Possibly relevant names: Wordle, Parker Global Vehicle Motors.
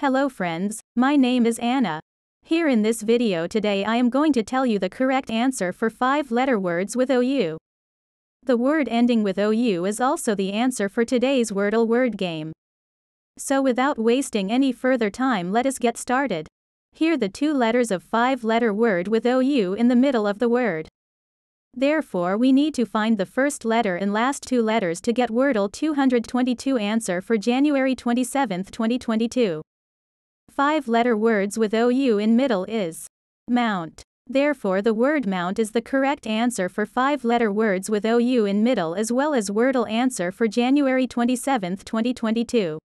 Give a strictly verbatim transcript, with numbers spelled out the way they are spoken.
Hello friends, my name is Anna. Here in this video today I am going to tell you the correct answer for five letter words with O U. The word ending with O U is also the answer for today's Wordle word game. So without wasting any further time, let us get started. Here the two letters of five letter word with O U in the middle of the word. Therefore we need to find the first letter and last two letters to get Wordle two hundred twenty-two answer for January twenty-seventh twenty twenty-two. five letter words with O U in middle is mount. Therefore the word mount is the correct answer for five letter words with O U in middle as well as Wordle answer for January twenty-seventh twenty twenty-two.